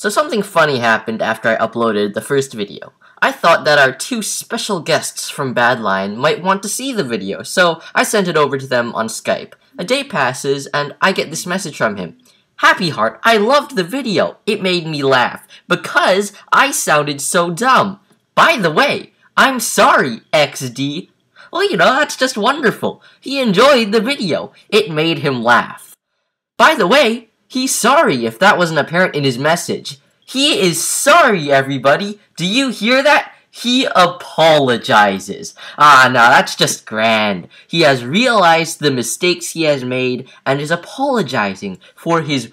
So something funny happened after I uploaded the first video. I thought that our two special guests from Badlion might want to see the video, so I sent it over to them on Skype. A day passes, and I get this message from him. Happy Heart, I loved the video. It made me laugh, because I sounded so dumb. By the way, I'm sorry, XD. Well, you know, that's just wonderful. He enjoyed the video. It made him laugh. By the way, he's sorry if that wasn't apparent in his message. He is sorry, everybody. Do you hear that? He apologizes. Ah, no, that's just grand. He has realized the mistakes he has made and is apologizing for his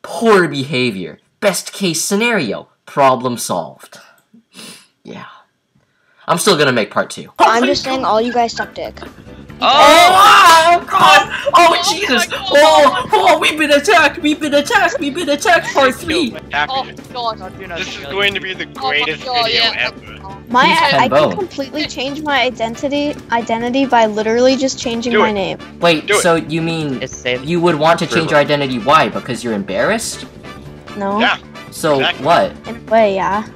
poor behavior. Best case scenario, problem solved. Yeah. I'm still gonna make part 2. Oh, I'm just saying all you guys suck dick. Oh God! Oh Jesus! Oh, we've been attacked! We've been attacked! We've been attacked! Part 3! Oh God! This is going to be the greatest video ever. I can completely change my identity by literally just changing my name. Wait, so you mean you would want to change your identity? Why? Because you're embarrassed? No. Yeah. So what? In a way, yeah.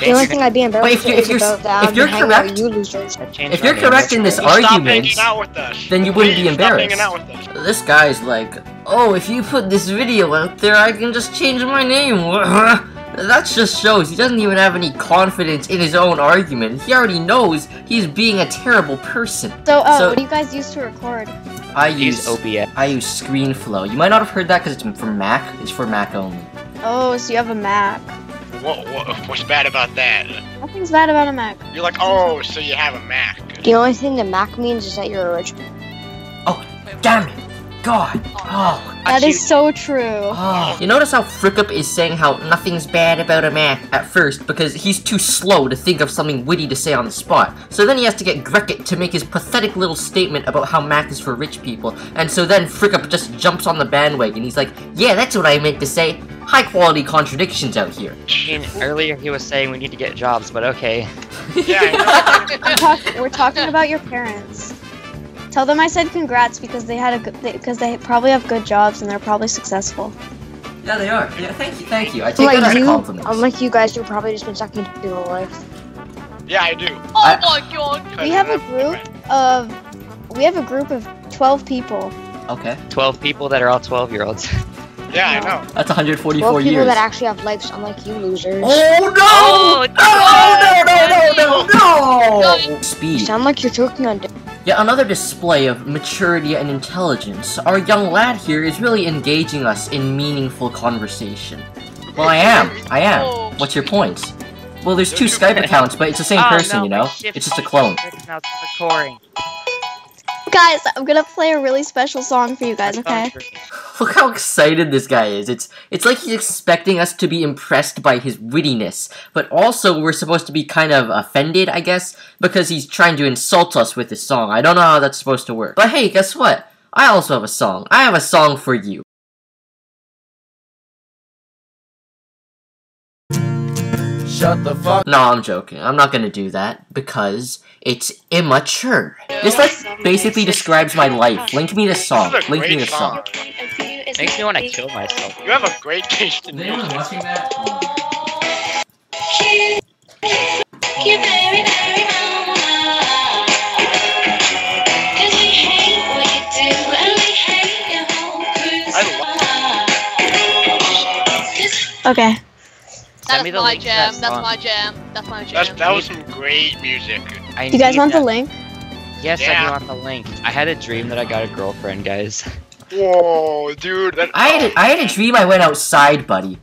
The only thing I'd be embarrassed about if you're correct in this argument, then you wouldn't be embarrassed. This guy's like, oh, if you put this video out there, I can just change my name. That just shows he doesn't even have any confidence in his own argument. He already knows he's being a terrible person. So, what do you guys use to record? I use ScreenFlow. You might not have heard that because it's for Mac. It's for Mac only. Oh, so you have a Mac. What's bad about that? Nothing's bad about a Mac. You're like, oh, so you have a Mac. The only thing the Mac means is that you're original. Oh, damn it. God. Oh. That is so true. Oh. You notice how Frickup is saying how nothing's bad about a Mac at first because he's too slow to think of something witty to say on the spot. So then he has to get Grekit to make his pathetic little statement about how Mac is for rich people. And so then Frickup just jumps on the bandwagon. He's like, yeah, that's what I meant to say. High quality contradictions out here. Earlier he was saying we need to get jobs, but okay. Yeah, we're talking about your parents. Tell them I said congrats because they had because they probably have good jobs and they're probably successful. Yeah, they are. Yeah, thank you, thank you. I take that as a compliment. Unlike you guys, you've probably just been sucking dick your whole life. Yeah, I do. Oh my God. We have a group of 12 people. Okay. 12 people that are all 12-year-olds. Yeah, I know. That's 144 years. People that actually have lives, unlike you losers. Oh no! No! Speed. You sound like you're choking on dick. Yet another display of maturity and intelligence. Our young lad here is really engaging us in meaningful conversation. Well, I am. Oh. What's your points? Well, there's two Skype accounts, but it's the same person, you know? It's just a clone. Guys, I'm gonna play a really special song for you guys, okay? Look how excited this guy is. It's like he's expecting us to be impressed by his wittiness, but also we're supposed to be kind of offended, I guess, because he's trying to insult us with his song. I don't know how that's supposed to work. But hey, guess what? I also have a song. I have a song for you. Shut the fuck. No, I'm joking. I'm not gonna do that because it's immature. This like basically describes my life. Link me to song. Link me to song. Makes me want to kill myself. You have a great taste in music. Watching that? Okay. That's my jam. That was some great music. Do you guys want the link? Yes, yeah. I do want the link. I had a dream that I got a girlfriend, guys. Whoa, dude. I had a dream I went outside, buddy.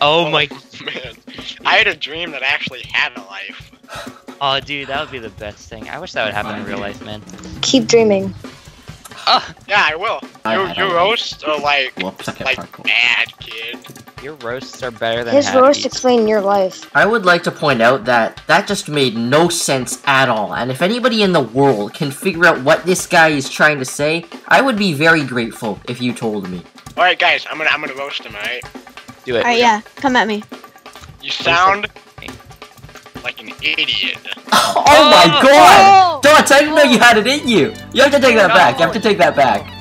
Oh my man. I had a dream that I actually had a life. Oh, dude, that would be the best thing. I wish that would happen in real life, man. Keep dreaming. Yeah, I will. Your roasts are like bad, kid. Your roasts are better than His roasts explain your life. I would like to point out that that just made no sense at all. And if anybody in the world can figure out what this guy is trying to say, I would be very grateful if you told me. All right, guys, I'm gonna roast him. All right. Do it. All right, yeah, come at me. You sound like an idiot. Oh my God! Dots, I didn't know you had it in you. You have to take that back. You have to take that back.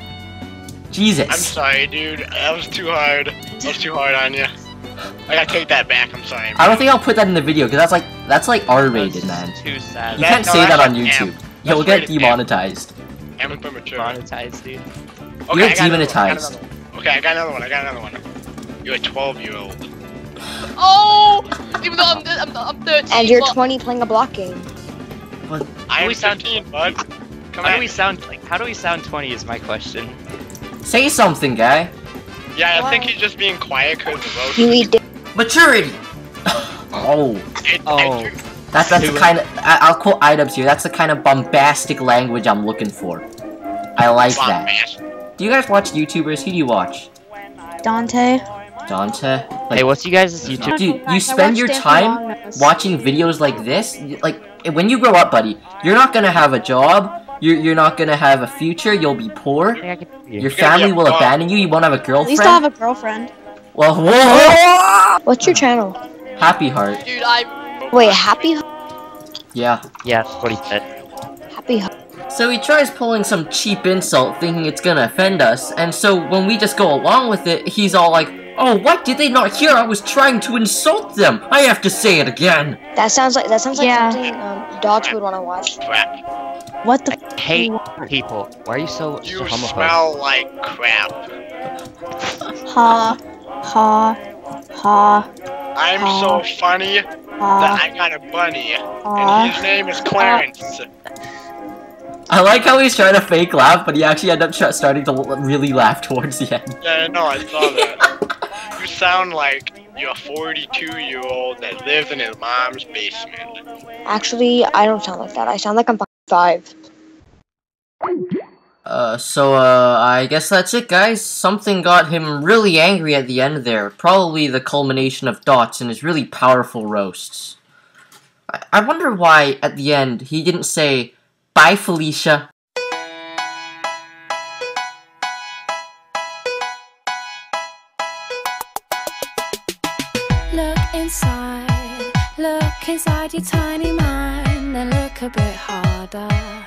Jesus. I'm sorry, dude. That was too hard. That was too hard on you. I gotta take that back, I'm sorry. I don't think I'll put that in the video, because that's like R-rated, man. Too sad. You can't say that on YouTube. You'll get demonetized. Demonetized, dude. You're demonetized. Okay, I got another one. You're a 12-year-old. Oh! Even though I'm 13. And you're 20 playing a block game. What? I sound 15, bud. How do we sound, like, how do we sound 20 is my question. Say something, guy. Yeah, I think he's just being quiet because of maturity! Oh. Oh. That's the kind of... I'll quote items here. That's the kind of bombastic language I'm looking for. I like that. Do you guys watch YouTubers? Who do you watch? Dante? Like, hey, what's you guys' YouTube? Dude, you spend your time watching videos like this? Like, when you grow up, buddy, you're not gonna have a job. You're not gonna have a future, you'll be poor, your family will abandon you, you won't have a girlfriend. At least I'll have a girlfriend. Well, whoa! What's your channel? Happy Heart. Dude, wait, Happy Heart? Yeah. Yeah, that's what he said. Happy Heart. So he tries pulling some cheap insult, thinking it's gonna offend us, and so when we just go along with it, he's all like, oh, what? Did they not hear? I was trying to insult them! I have to say it again! That sounds like something dogs would want to watch. What the I hate people. Why are you so homophobic? You smell like crap. I'm so funny that I got a bunny, and his name is Clarence. I like how he's trying to fake laugh, but he actually ended up starting to really laugh towards the end. Yeah, no, I saw that. You sound like you're a 42-year-old that lives in his mom's basement. Actually, I don't sound like that. I sound like I'm 5. I guess that's it, guys. Something got him really angry at the end there. Probably the culmination of Dots and his really powerful roasts. I wonder why, at the end, he didn't say, bye, Felicia. Look inside your tiny mind, and look a bit harder.